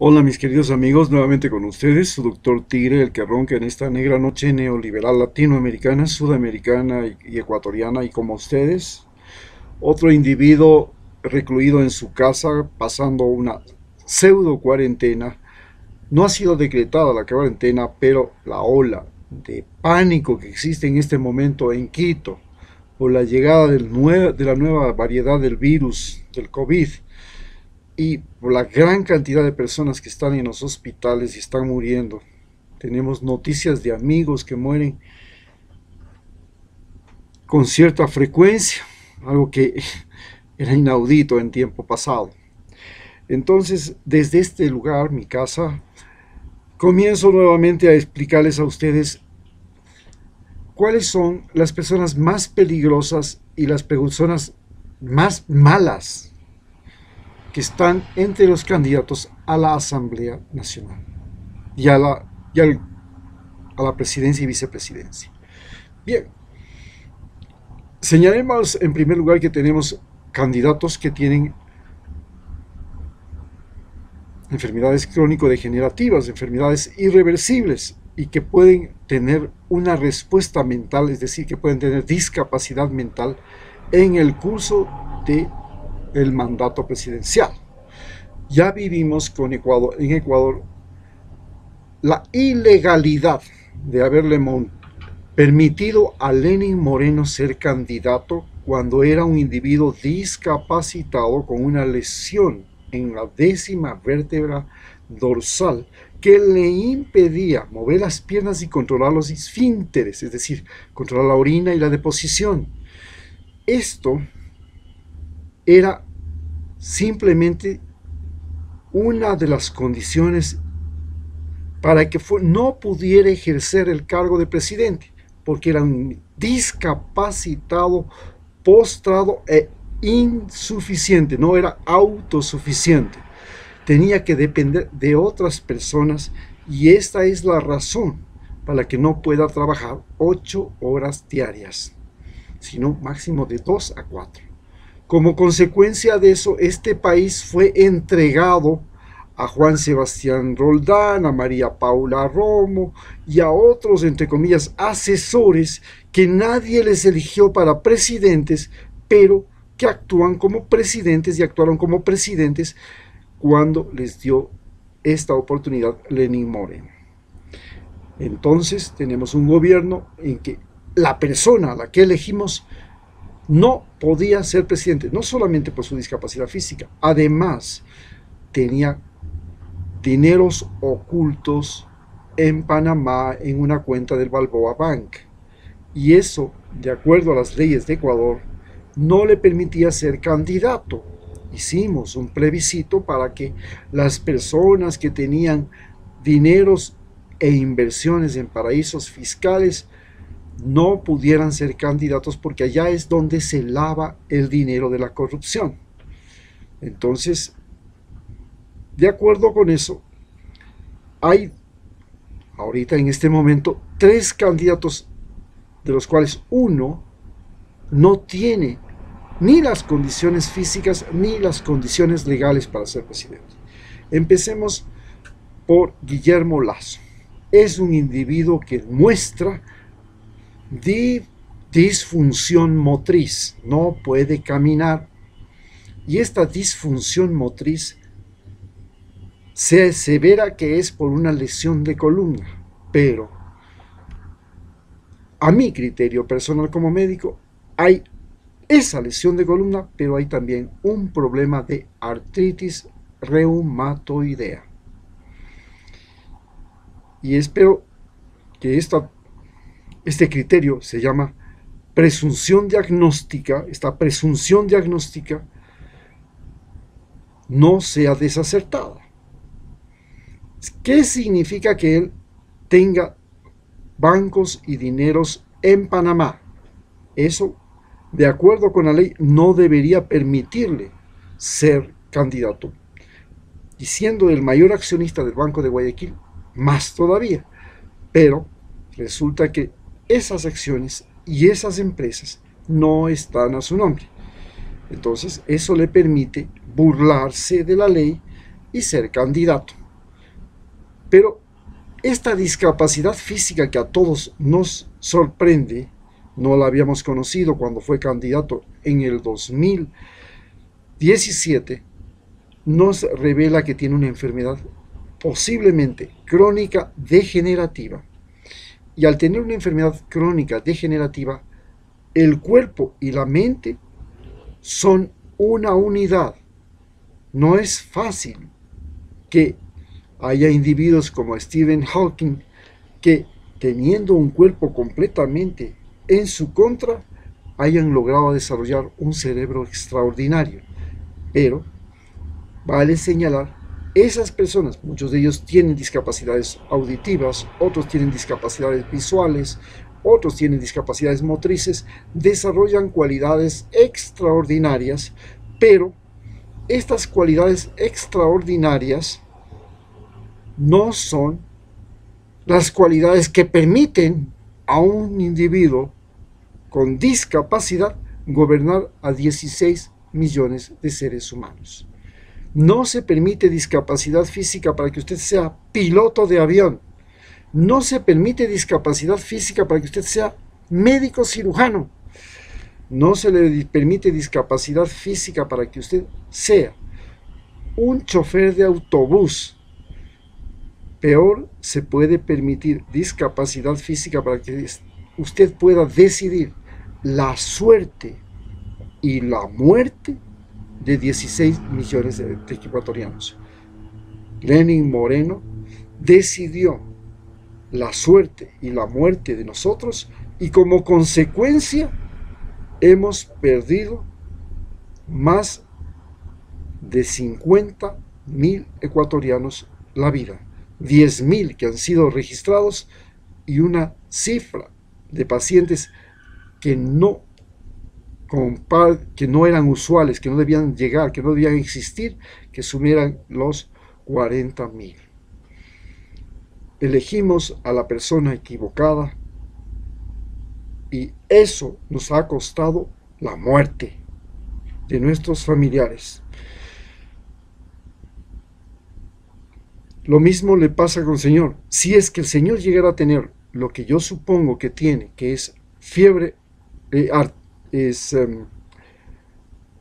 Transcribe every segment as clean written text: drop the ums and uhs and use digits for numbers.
Hola mis queridos amigos, nuevamente con ustedes, su doctor Tigre, el que ronca en esta negra noche neoliberal latinoamericana, sudamericana y ecuatoriana, y como ustedes, otro individuo recluido en su casa, pasando una pseudo cuarentena. No ha sido decretada la cuarentena, pero la ola de pánico que existe en este momento en Quito, por la llegada de la nueva variedad del virus, del COVID, y por la gran cantidad de personas que están en los hospitales y están muriendo. Tenemos noticias de amigos que mueren con cierta frecuencia, algo que era inaudito en tiempo pasado. Entonces, desde este lugar, mi casa, comienzo nuevamente a explicarles a ustedes cuáles son las personas más peligrosas y las personas más malas que están entre los candidatos a la Asamblea Nacional y a la presidencia y vicepresidencia. Bien, señalemos en primer lugar que tenemos candidatos que tienen enfermedades crónico-degenerativas, enfermedades irreversibles y que pueden tener una respuesta mental, es decir, que pueden tener discapacidad mental en el curso de el mandato presidencial. Ya vivimos con Ecuador, en Ecuador, la ilegalidad de haberle permitido a Lenin Moreno ser candidato cuando era un individuo discapacitado con una lesión en la 10ª vértebra dorsal que le impedía mover las piernas y controlar los esfínteres, es decir, controlar la orina y la deposición. Esto era simplemente una de las condiciones para que no pudiera ejercer el cargo de presidente, porque era un discapacitado, postrado e insuficiente, no era autosuficiente. Tenía que depender de otras personas y esta es la razón para que no pueda trabajar 8 horas diarias, sino máximo de 2 a 4. Como consecuencia de eso, este país fue entregado a Juan Sebastián Roldán, a María Paula Romo y a otros, entre comillas, asesores que nadie les eligió para presidentes, pero que actúan como presidentes y actuaron como presidentes cuando les dio esta oportunidad Lenin Moreno. Entonces tenemos un gobierno en que la persona a la que elegimos no podía ser presidente, no solamente por su discapacidad física, además tenía dineros ocultos en Panamá en una cuenta del Balboa Bank. Y eso, de acuerdo a las leyes de Ecuador, no le permitía ser candidato. Hicimos un plebiscito para que las personas que tenían dineros e inversiones en paraísos fiscales no pudieran ser candidatos porque allá es donde se lava el dinero de la corrupción. Entonces, de acuerdo con eso, hay ahorita en este momento 3 candidatos, de los cuales uno no tiene ni las condiciones físicas ni las condiciones legales para ser presidente. Empecemos por Guillermo Lasso. Es un individuo que muestra disfunción motriz, no puede caminar, y esta disfunción motriz se asevera que es por una lesión de columna, pero a mi criterio personal como médico hay esa lesión de columna, pero hay también un problema de artritis reumatoidea, y espero que este criterio se llama presunción diagnóstica. Esta presunción diagnóstica no sea desacertada. ¿Qué significa que él tenga bancos y dineros en Panamá? Eso, de acuerdo con la ley, no debería permitirle ser candidato. Y siendo el mayor accionista del Banco de Guayaquil, más todavía. Pero resulta que esas acciones y esas empresas no están a su nombre. Entonces, eso le permite burlarse de la ley y ser candidato. Pero esta discapacidad física que a todos nos sorprende, no la habíamos conocido cuando fue candidato en el 2017, nos revela que tiene una enfermedad posiblemente crónica degenerativa. Y al tener una enfermedad crónica degenerativa, el cuerpo y la mente son una unidad. No es fácil que haya individuos como Stephen Hawking que, teniendo un cuerpo completamente en su contra, hayan logrado desarrollar un cerebro extraordinario. Pero vale señalar, esas personas, muchos de ellos tienen discapacidades auditivas, otros tienen discapacidades visuales, otros tienen discapacidades motrices, desarrollan cualidades extraordinarias, pero estas cualidades extraordinarias no son las cualidades que permiten a un individuo con discapacidad gobernar a 16 millones de seres humanos. No se permite discapacidad física para que usted sea piloto de avión. No se permite discapacidad física para que usted sea médico cirujano. No se le permite discapacidad física para que usted sea un chofer de autobús. Peor, se puede permitir discapacidad física para que usted pueda decidir la suerte y la muerte de 16 millones de ecuatorianos. Lenin Moreno decidió la suerte y la muerte de nosotros, y como consecuencia hemos perdido más de 50.000 ecuatorianos la vida, 10.000 que han sido registrados y una cifra de pacientes que no eran usuales, que no debían llegar, que no debían existir, que sumieran los 40.000. Elegimos a la persona equivocada y eso nos ha costado la muerte de nuestros familiares. Lo mismo le pasa con el señor. Si es que el señor llegara a tener lo que yo supongo que tiene, que es fiebre,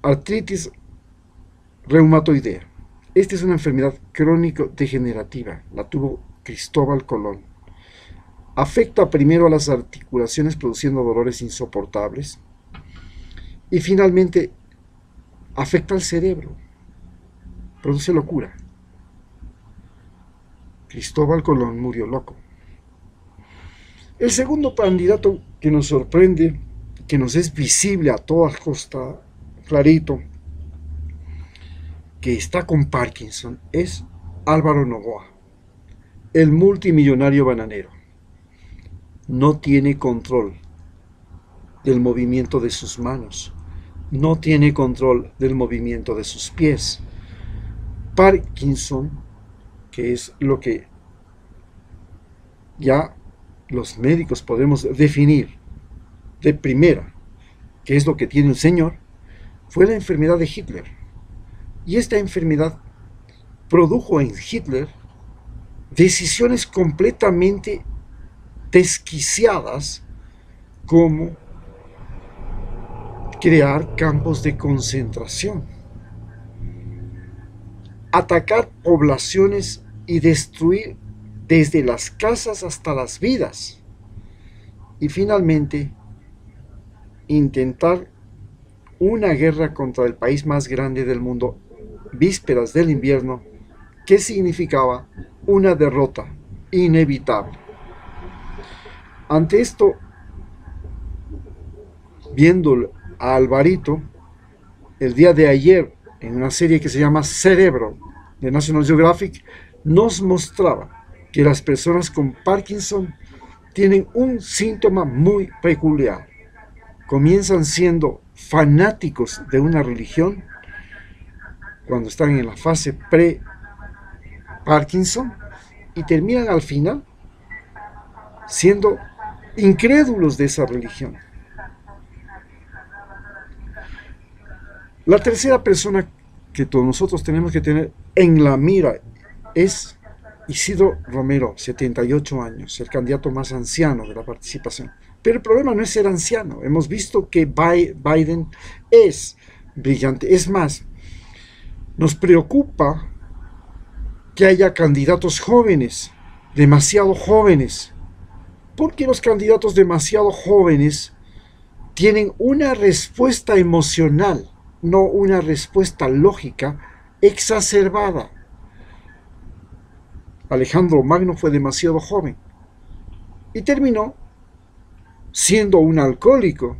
artritis reumatoidea. Esta es una enfermedad crónico-degenerativa, la tuvo Cristóbal Colón. Afecta primero a las articulaciones produciendo dolores insoportables y finalmente afecta al cerebro, produce locura. Cristóbal Colón murió loco. El segundo candidato que nos sorprende, que nos es visible a toda costa, clarito, que está con Parkinson, es Álvaro Noboa, el multimillonario bananero. No tiene control del movimiento de sus manos, no tiene control del movimiento de sus pies. Parkinson, que es lo que ya los médicos podemos definir de primera, que es lo que tiene el señor, fue la enfermedad de Hitler. Y esta enfermedad produjo en Hitler decisiones completamente desquiciadas, como crear campos de concentración, atacar poblaciones y destruir desde las casas hasta las vidas. Y finalmente, intentar una guerra contra el país más grande del mundo, vísperas del invierno, que significaba una derrota inevitable. Ante esto, viendo a Alvarito, el día de ayer, en una serie que se llama Cerebro, de National Geographic, nos mostraba que las personas con Parkinson tienen un síntoma muy peculiar. Comienzan siendo fanáticos de una religión cuando están en la fase pre-Parkinson y terminan al final siendo incrédulos de esa religión. La tercera persona que todos nosotros tenemos que tener en la mira es Isidro Romero, 78 años, el candidato más anciano de la participación. Pero el problema no es ser anciano. Hemos visto que Biden es brillante. Es más, nos preocupa que haya candidatos jóvenes, demasiado jóvenes, porque los candidatos demasiado jóvenes tienen una respuesta emocional, no una respuesta lógica exacerbada. Alejandro Magno fue demasiado joven y terminó siendo un alcohólico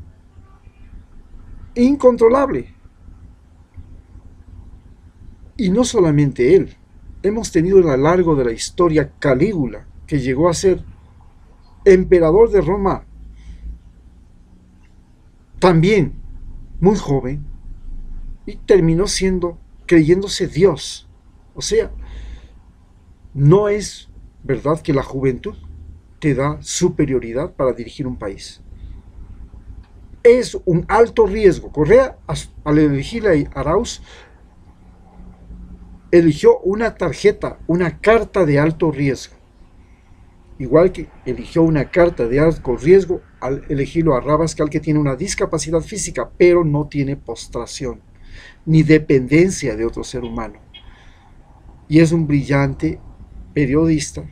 incontrolable. Y no solamente él, hemos tenido a lo largo de la historia Calígula, que llegó a ser emperador de Roma, también muy joven, y terminó siendo, creyéndose Dios. O sea, no es verdad que la juventud te da superioridad para dirigir un país. Es un alto riesgo. Correa, al elegir a Arauz, eligió una tarjeta, una carta de alto riesgo. Igual que eligió una carta de alto riesgo al elegirlo a Rabascal, que tiene una discapacidad física, pero no tiene postración, ni dependencia de otro ser humano. Y es un brillante periodista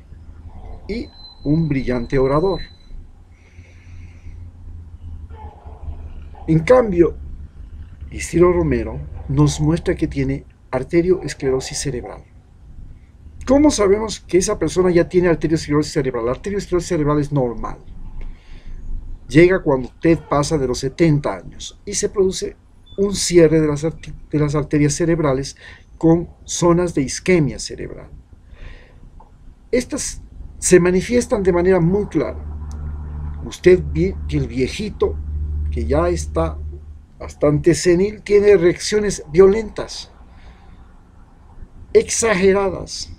y un brillante orador. En cambio, Isidro Romero nos muestra que tiene arterioesclerosis cerebral. ¿Cómo sabemos que esa persona ya tiene arterioesclerosis cerebral? La arterioesclerosis cerebral es normal. Llega cuando usted pasa de los 70 años y se produce un cierre de las arterias cerebrales con zonas de isquemia cerebral. Estas se manifiestan de manera muy clara. Usted ve que el viejito, que ya está bastante senil, tiene reacciones violentas, exageradas.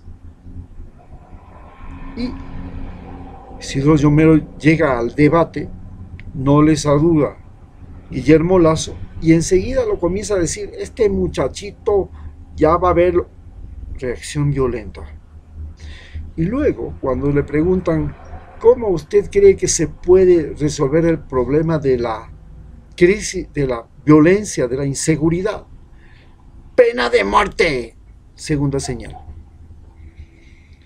Y Isidro Romero llega al debate, no les saluda Guillermo Lasso, y enseguida lo comienza a decir: este muchachito ya va a haber reacción violenta. Y luego, cuando le preguntan cómo usted cree que se puede resolver el problema de la crisis, de la violencia, de la inseguridad, pena de muerte. Segunda señal.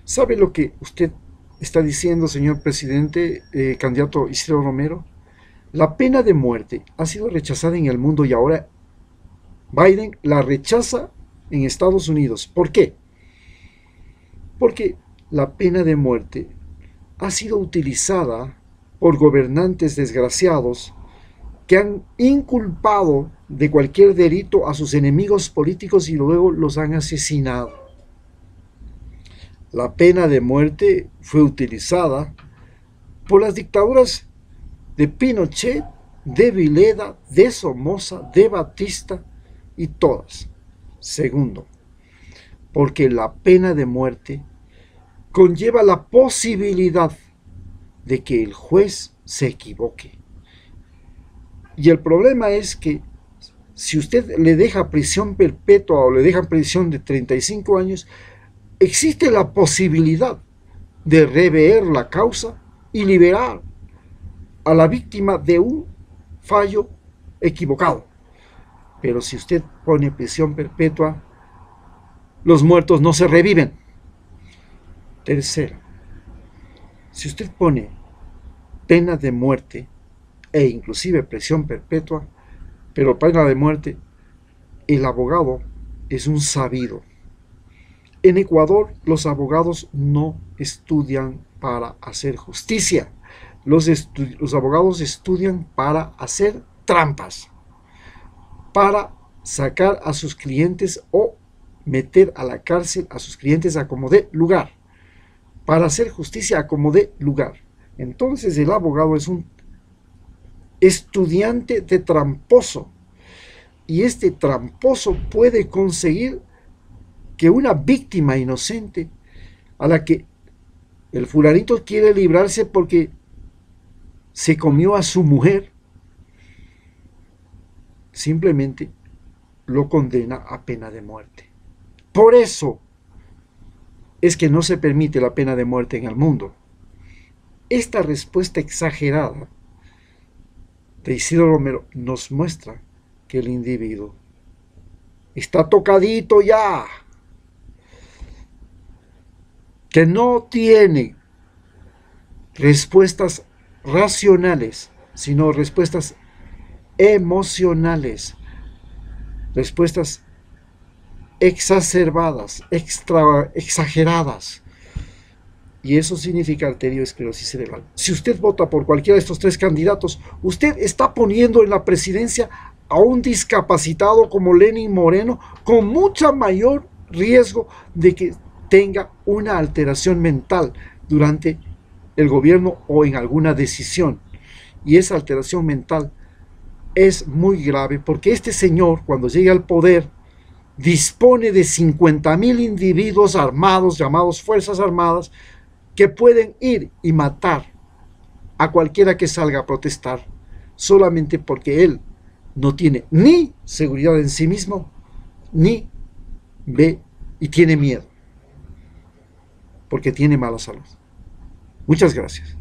¿Sabe lo que usted está diciendo, señor presidente, candidato Isidro Romero? La pena de muerte ha sido rechazada en el mundo y ahora Biden la rechaza en Estados Unidos. ¿Por qué? Porque la pena de muerte ha sido utilizada por gobernantes desgraciados que han inculpado de cualquier delito a sus enemigos políticos y luego los han asesinado. La pena de muerte fue utilizada por las dictaduras de Pinochet, de Vileda, de Somoza, de Batista y todas. Segundo, porque la pena de muerte conlleva la posibilidad de que el juez se equivoque. Y el problema es que si usted le deja prisión perpetua o le deja prisión de 35 años, existe la posibilidad de rever la causa y liberar a la víctima de un fallo equivocado. Pero si usted pone prisión perpetua, los muertos no se reviven. Tercero, si usted pone pena de muerte e inclusive prisión perpetua, pero pena de muerte, el abogado es un sabido. En Ecuador los abogados no estudian para hacer justicia. Los abogados estudian para hacer trampas, para sacar a sus clientes o meter a la cárcel a sus clientes a como dé lugar, para hacer justicia a como dé lugar. Entonces el abogado es un estudiante de tramposo, y este tramposo puede conseguir que una víctima inocente a la que el fulanito quiere librarse porque se comió a su mujer, simplemente lo condena a pena de muerte. Por eso es que no se permite la pena de muerte en el mundo. Esta respuesta exagerada de Isidro Romero nos muestra que el individuo está tocadito ya, que no tiene respuestas racionales, sino respuestas emocionales, respuestas exacerbadas, exageradas. Y eso significa arteriosclerosis cerebral. Si usted vota por cualquiera de estos tres candidatos, usted está poniendo en la presidencia a un discapacitado como Lenin Moreno, con mucho mayor riesgo de que tenga una alteración mental durante el gobierno o en alguna decisión. Y esa alteración mental es muy grave, porque este señor, cuando llegue al poder, dispone de 50.000 individuos armados, llamados Fuerzas Armadas, que pueden ir y matar a cualquiera que salga a protestar, solamente porque él no tiene ni seguridad en sí mismo, ni ve y tiene miedo, porque tiene mala salud. Muchas gracias.